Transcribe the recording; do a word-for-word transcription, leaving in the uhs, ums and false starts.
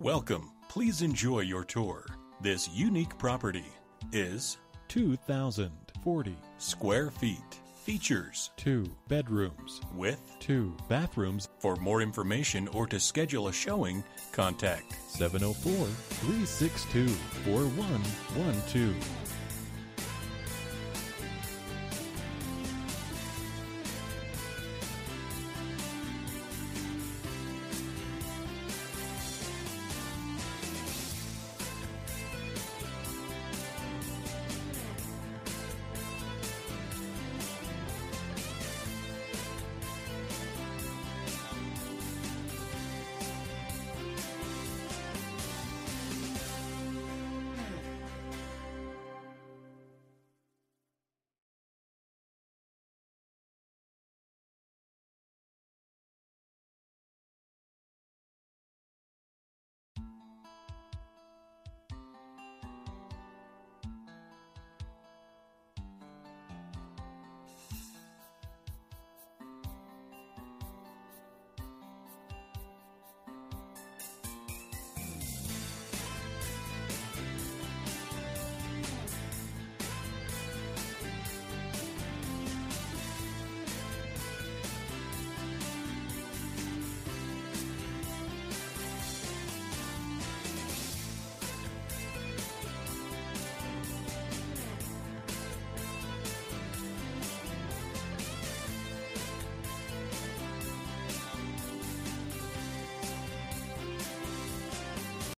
Welcome. Please enjoy your tour. This unique property is two thousand forty square feet. Features two bedrooms with two bathrooms. For more information or to schedule a showing, contact seven oh four, three six two, four one one two.